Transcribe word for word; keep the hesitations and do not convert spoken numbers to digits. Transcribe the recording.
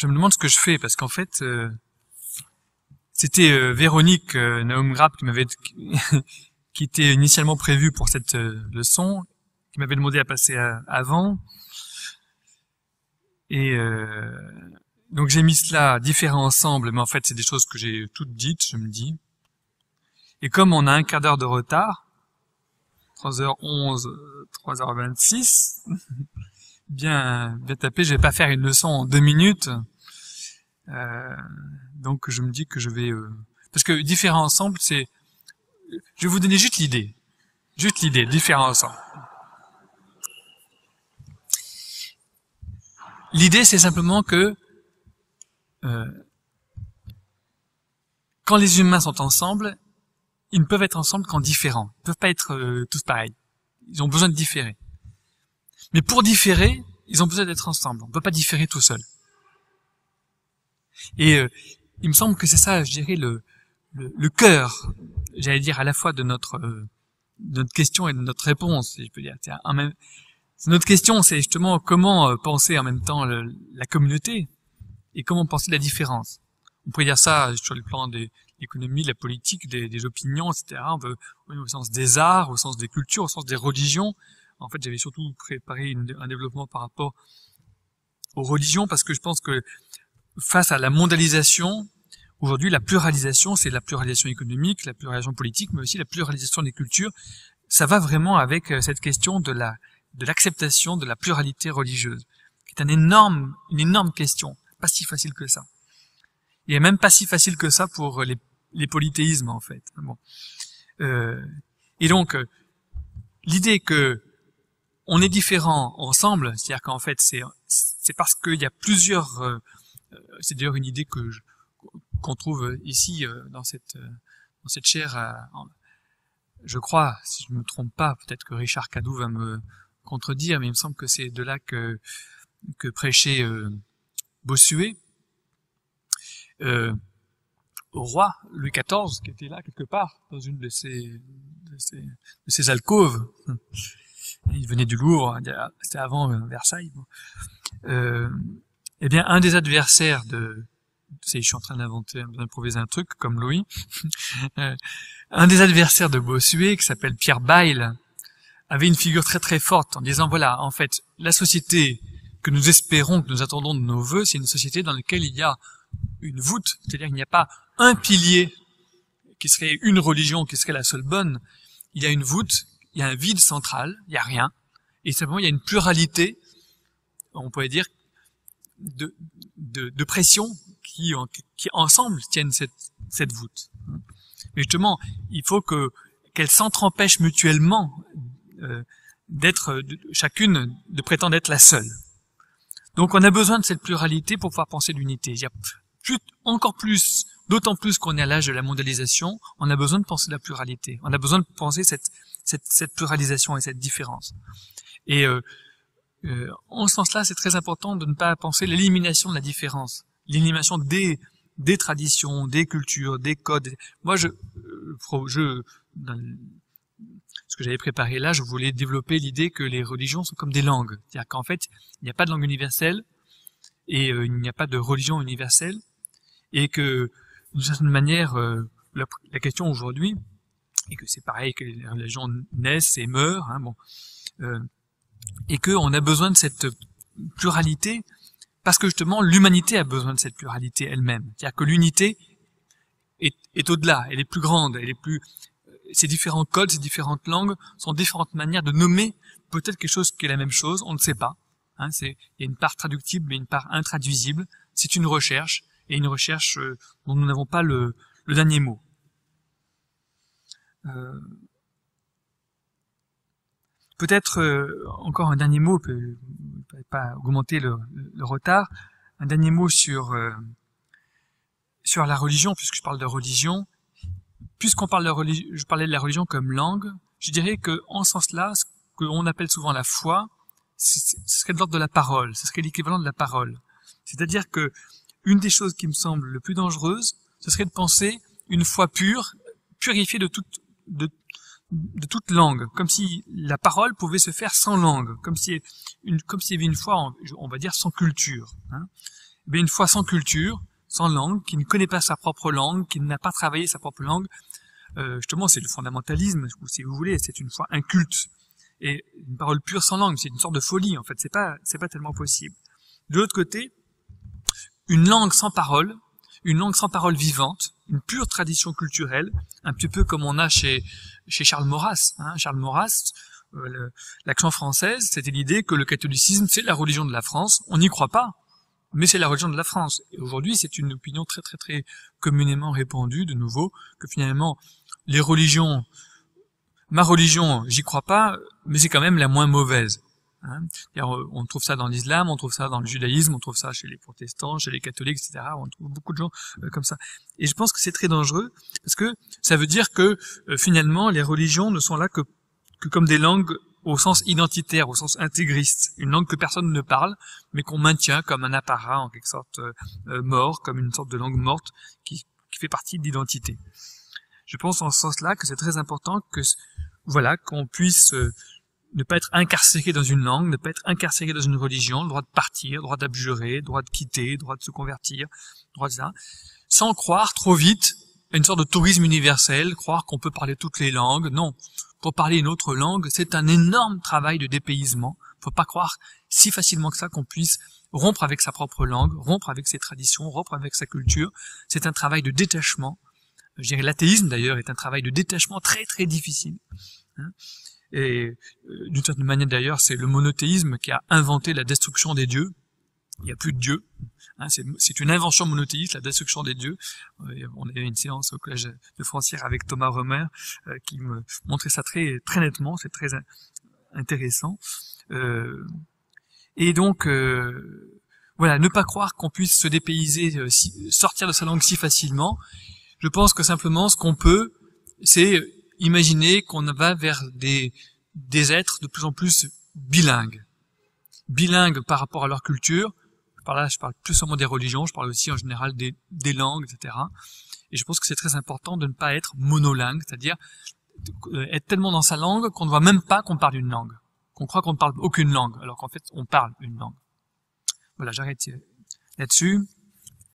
je me demande ce que je fais, parce qu'en fait, euh, c'était euh, Véronique euh, Naumgraab qui m'avait qui était initialement prévue pour cette euh, leçon, qui m'avait demandé à passer à, avant. Et euh, donc j'ai mis cela différents ensemble, mais en fait c'est des choses que j'ai toutes dites, je me dis. Et comme on a un quart d'heure de retard, trois heures onze, trois heures vingt-six, bien, bien tapé, je vais pas faire une leçon en deux minutes. Euh, donc je me dis que je vais... Euh, parce que différents ensemble, c'est... Je vais vous donner juste l'idée. Juste l'idée, différents ensemble. L'idée, c'est simplement que euh, quand les humains sont ensemble, ils ne peuvent être ensemble qu'en différents. Ils ne peuvent pas être euh, tous pareils. Ils ont besoin de différer. Mais pour différer, ils ont besoin d'être ensemble. On ne peut pas différer tout seul. Et euh, il me semble que c'est ça, je dirais, le, le, le cœur, j'allais dire, à la fois de notre, euh, de notre question et de notre réponse, si je peux dire. C'est un même... Notre question, c'est justement comment penser en même temps le, la communauté et comment penser la différence. On pourrait dire ça sur le plan de l'économie, de la politique, des, des opinions, et cetera. On peut, au sens des arts, au sens des cultures, au sens des religions. En fait, j'avais surtout préparé une, un développement par rapport aux religions parce que je pense que face à la mondialisation, aujourd'hui, la pluralisation, c'est la pluralisation économique, la pluralisation politique, mais aussi la pluralisation des cultures. Ça va vraiment avec cette question de la de l'acceptation de la pluralité religieuse, qui est un énorme, une énorme question, pas si facile que ça. Et même pas si facile que ça pour les, les polythéismes, en fait. Bon. Euh, et donc, l'idée que on est différent ensemble, c'est-à-dire qu'en fait, c'est c'est parce qu'il y a plusieurs... Euh, c'est d'ailleurs une idée que je, qu'on trouve ici, euh, dans cette euh, dans cette chaire, à, en, je crois, si je ne me trompe pas, peut-être que Richard Cadoux va me contredire, mais il me semble que c'est de là que, que prêchait euh, Bossuet euh, au roi Louis quatorze, qui était là quelque part, dans une de ses, de ses, de ses alcôves. Il venait du Louvre, c'était avant euh, Versailles. Bon. Euh, eh bien, un des adversaires de... Je suis en train d'inventer, d'improviser un truc, comme Louis. Un des adversaires de Bossuet, qui s'appelle Pierre Bayle, avait une figure très très forte en disant, voilà, en fait, la société que nous espérons, que nous attendons de nos voeux, c'est une société dans laquelle il y a une voûte, c'est-à-dire qu'il n'y a pas un pilier qui serait une religion, qui serait la seule bonne. Il y a une voûte, il y a un vide central, il n'y a rien. Et simplement, il y a une pluralité, on pourrait dire, de, de, de pression qui, qui ensemble tiennent cette, cette voûte. Mais justement, il faut que qu'elles s'entr'empêchent mutuellement euh, d'être chacune de prétendre être la seule. Donc, on a besoin de cette pluralité pour pouvoir penser l'unité. Il y a plus, encore plus, d'autant plus qu'on est à l'âge de la mondialisation, on a besoin de penser la pluralité. On a besoin de penser cette, cette, cette pluralisation et cette différence. Et euh, euh, en ce sens-là, c'est très important de ne pas penser l'élimination de la différence. L'élimination des, des traditions, des cultures, des codes. Moi, je, je dans ce que j'avais préparé là, je voulais développer l'idée que les religions sont comme des langues. C'est-à-dire qu'en fait, il n'y a pas de langue universelle et euh, il n'y a pas de religion universelle. Et que, d'une certaine manière, euh, la, la question aujourd'hui, et que c'est pareil, que les religions naissent et meurent, hein, bon, euh, et qu'on a besoin de cette pluralité. Parce que justement, l'humanité a besoin de cette pluralité elle-même. C'est-à-dire que l'unité est, est au-delà, elle est plus grande, elle est plus... Ces différents codes, ces différentes langues sont différentes manières de nommer peut-être quelque chose qui est la même chose, on ne sait pas. Hein, c'est, il y a une part traductible, mais une part intraduisible. C'est une recherche, et une recherche euh, dont nous n'avons pas le, le dernier mot. Euh... Peut-être euh, encore un dernier mot, peut pas augmenter le, le retard. Un dernier mot sur euh, sur la religion, puisque je parle de religion. Puisqu'on parle de religion, je parlais de la religion comme langue. Je dirais que en ce sens-là, ce qu'on appelle souvent la foi, ce serait de l'ordre de la parole, ce serait l'équivalent de la parole. C'est-à-dire que une des choses qui me semble le plus dangereuse, ce serait de penser une foi pure, purifiée de toute de de toute langue, comme si la parole pouvait se faire sans langue, comme si une, comme s'il y avait une foi, on va dire, sans culture. Hein. bien une fois sans culture, sans langue, qui ne connaît pas sa propre langue, qui n'a pas travaillé sa propre langue, euh, justement c'est le fondamentalisme, ou si vous voulez, c'est une foi inculte. Et une parole pure sans langue, c'est une sorte de folie en fait, c'est pas, c'est pas tellement possible. De l'autre côté, une langue sans parole, une langue sans parole vivante, une pure tradition culturelle, un petit peu comme on a chez, chez Charles Maurras. Hein. Charles Maurras, euh, l'action française, c'était l'idée que le catholicisme c'est la religion de la France, on n'y croit pas. Mais c'est la religion de la France. Et aujourd'hui, c'est une opinion très très très communément répandue, de nouveau, que finalement, les religions, ma religion, j'y crois pas, mais c'est quand même la moins mauvaise. Hein. On trouve ça dans l'islam, on trouve ça dans le judaïsme, on trouve ça chez les protestants, chez les catholiques, et cetera. On trouve beaucoup de gens comme ça. Et je pense que c'est très dangereux, parce que ça veut dire que, finalement, les religions ne sont là que, que comme des langues au sens identitaire, au sens intégriste, une langue que personne ne parle, mais qu'on maintient comme un apparat en quelque sorte euh, mort, comme une sorte de langue morte qui, qui fait partie de l'identité. Je pense en ce sens-là que c'est très important que, voilà, qu'on puisse euh, ne pas être incarcéré dans une langue, ne pas être incarcéré dans une religion, le droit de partir, le droit d'abjurer, le droit de quitter, le droit de se convertir, le droit de ça, sans croire trop vite à une sorte de tourisme universel, croire qu'on peut parler toutes les langues, non. Pour parler une autre langue, c'est un énorme travail de dépaysement. Faut pas croire si facilement que ça qu'on puisse rompre avec sa propre langue, rompre avec ses traditions, rompre avec sa culture. C'est un travail de détachement. Je dirais l'athéisme d'ailleurs est un travail de détachement très très difficile. Et d'une certaine manière d'ailleurs, c'est le monothéisme qui a inventé la destruction des dieux. Il n'y a plus de dieu. C'est une invention monothéiste, la destruction des dieux. On avait une séance au Collège de Francière avec Thomas Romer qui me montrait ça très, très nettement, c'est très intéressant. Et donc, voilà, ne pas croire qu'on puisse se dépayser, sortir de sa langue si facilement. Je pense que simplement, ce qu'on peut, c'est imaginer qu'on va vers des, des êtres de plus en plus bilingues. Bilingues par rapport à leur culture. Par là, je parle plus seulement des religions, je parle aussi en général des, des langues, et cetera. Et je pense que c'est très important de ne pas être monolingue, c'est-à-dire être tellement dans sa langue qu'on ne voit même pas qu'on parle une langue, qu'on croit qu'on ne parle aucune langue, alors qu'en fait, on parle une langue. Voilà, j'arrête là-dessus.